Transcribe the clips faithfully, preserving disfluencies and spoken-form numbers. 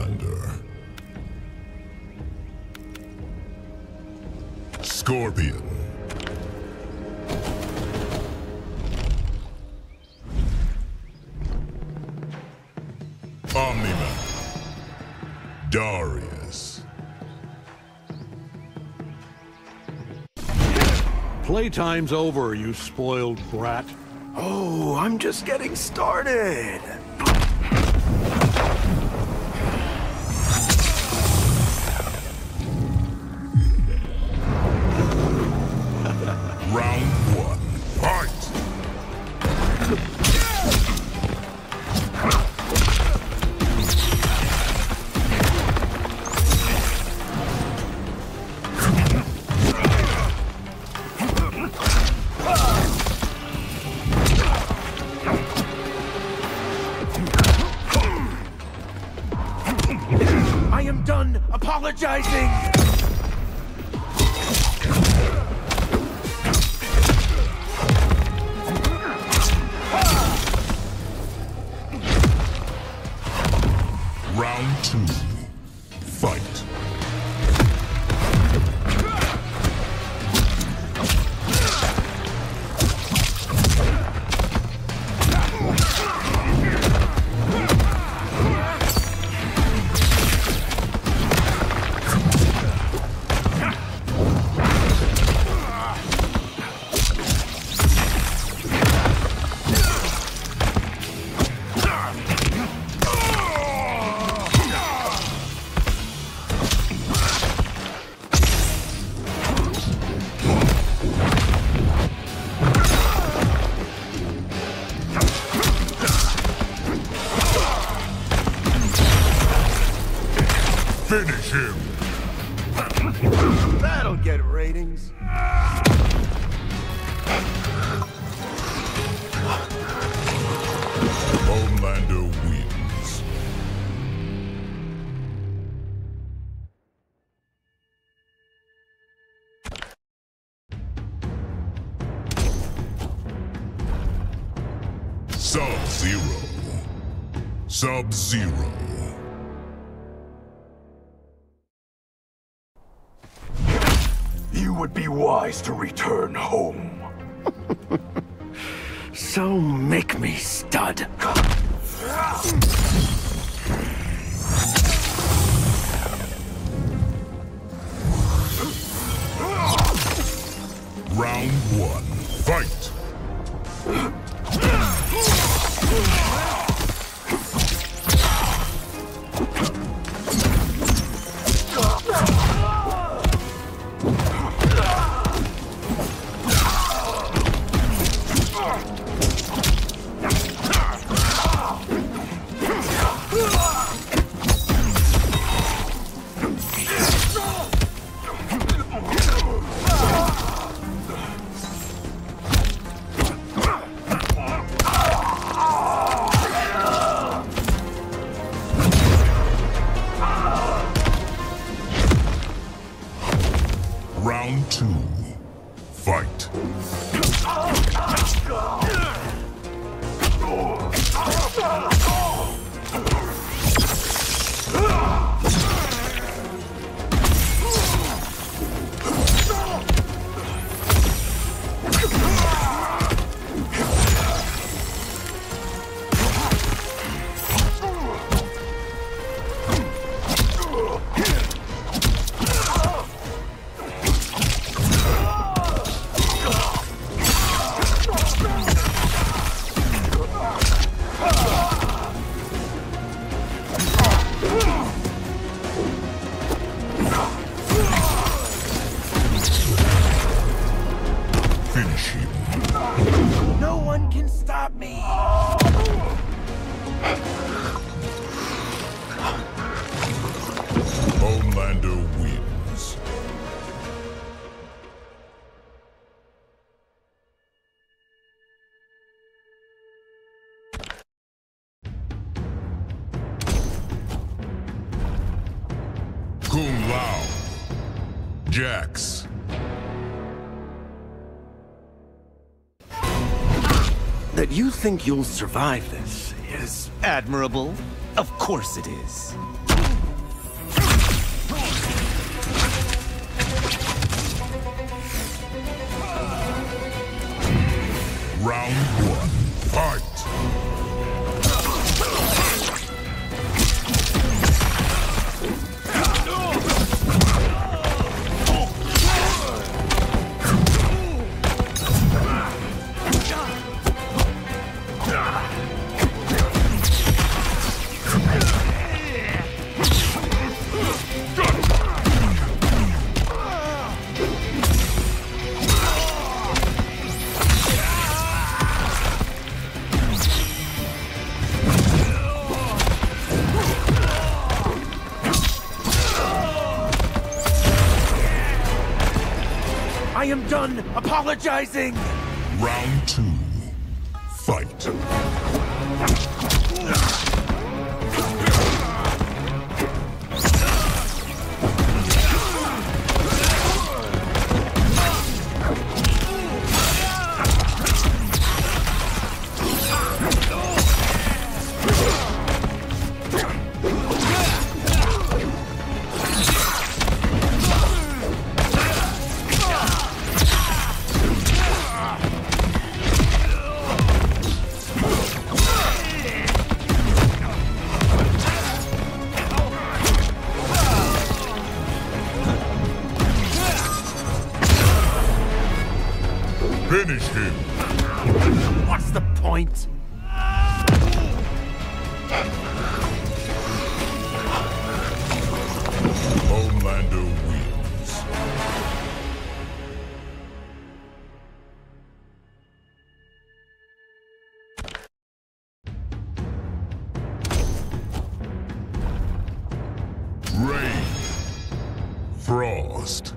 Homelander. Scorpion. Omni Man. Darius. Playtime's over, you spoiled brat. Oh, I'm just getting started. Apologizing! Round two. Fight. Finish him! That'll get ratings. Homelander wins. Sub Zero. Sub Zero. Would be wise to return home. So make me stud. Round one, fight. Round two, fight. No one can stop me! Homelander wins. Kung Lao. Jax. That you think you'll survive this is admirable. Of course it is. Round one, fight! I am done apologizing! Round two, fight! Finish him! What's the point? Homelander wins. Rain. Frost.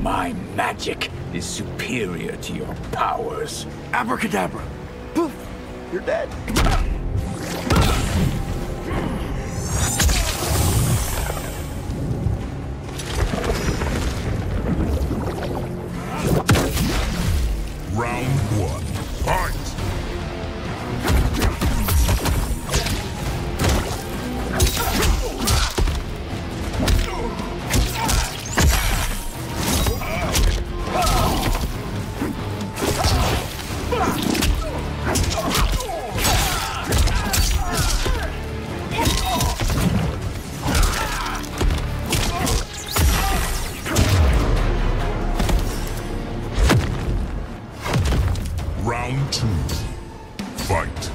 My magic is superior to your powers. Abracadabra! Poof! You're dead. Round one, fight! Round two, fight.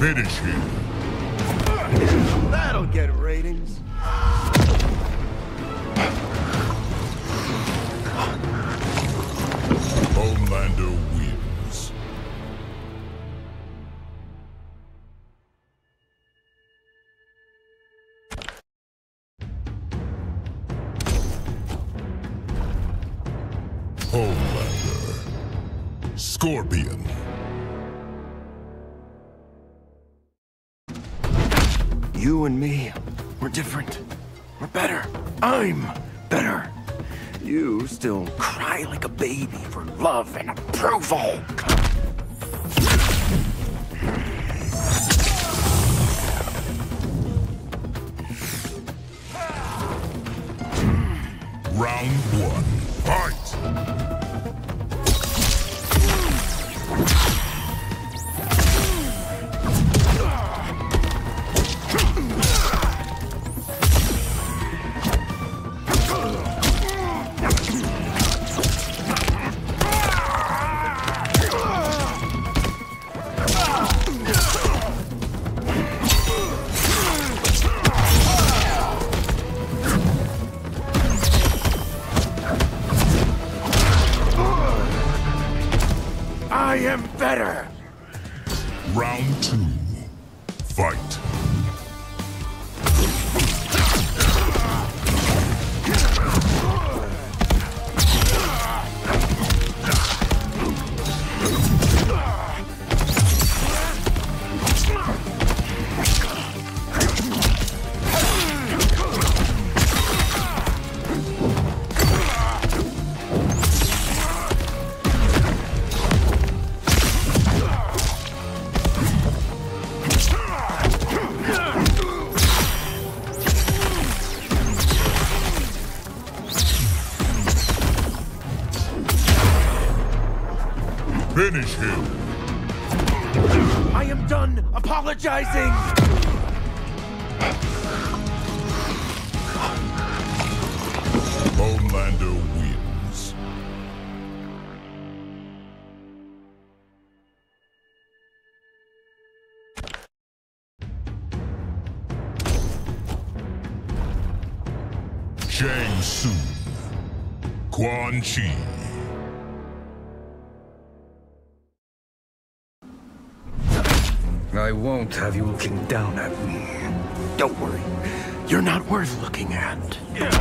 Finish him. That'll get ratings. Homelander wins. Homelander. Scorpion. You and me, we're different. We're better. I'm better. You still cry like a baby for love and approval. Round one, fight! Ah! better. Round two, fight. Finish him. I am done apologizing. Homelander wins. Jang Soon, Quan Chi. I won't have you looking down at me. Don't worry. You're not worth looking at. Yeah.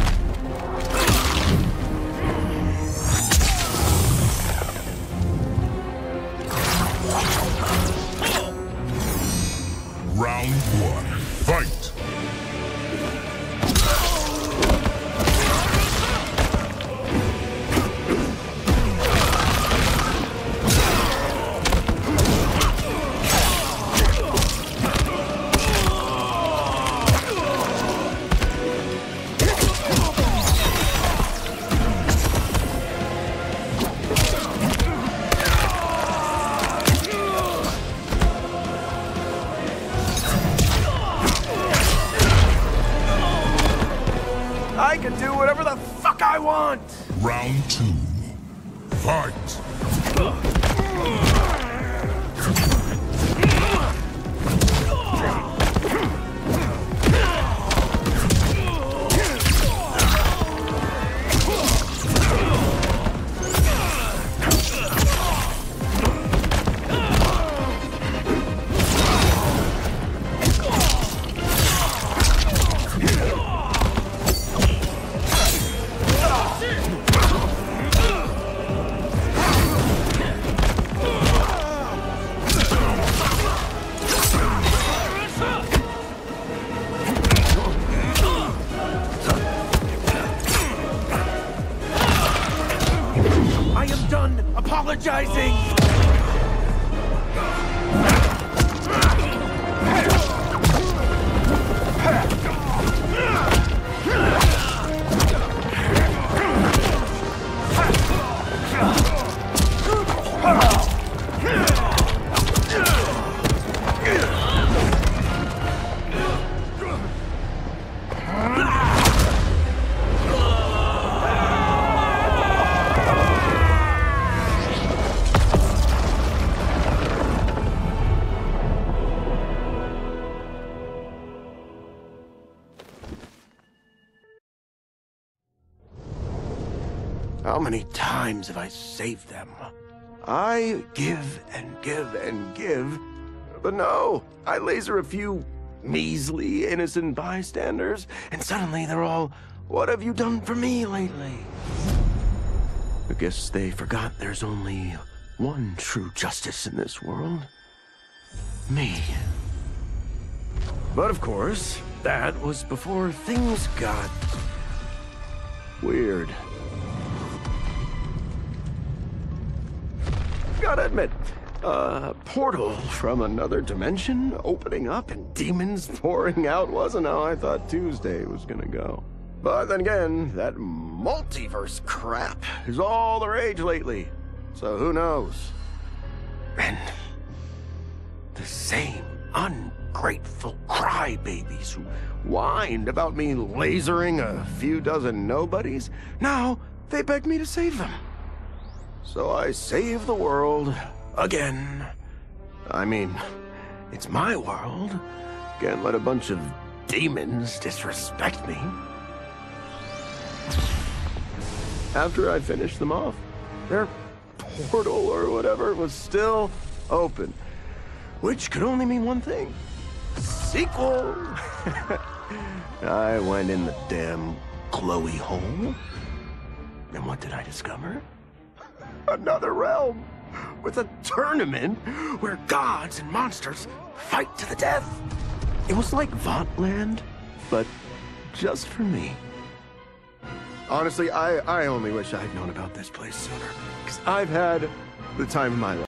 Round one. Fight! I can do whatever the fuck I want! Round two. Fight! Apologizing! How many times have I saved them? I give and give and give, but no, I laser a few measly, innocent bystanders, and suddenly they're all, what have you done for me lately? I guess they forgot there's only one true justice in this world. Me. But of course, that was before things got weird. Gotta admit, a portal from another dimension opening up and demons pouring out wasn't how I thought Tuesday was gonna go. But then again, that multiverse crap is all the rage lately, so who knows? And the same ungrateful crybabies who whined about me lasering a few dozen nobodies, now they beg me to save them. So I save the world again. I mean, it's my world. Can't let a bunch of demons disrespect me. After I finished them off, their portal or whatever was still open. Which could only mean one thing. Sequel! I went in the damn Chloe hole. And what did I discover? Another realm! With a tournament where gods and monsters fight to the death. It was like Vauntland, but just for me. Honestly, I, I only wish I had known about this place sooner, because I've had the time of my life.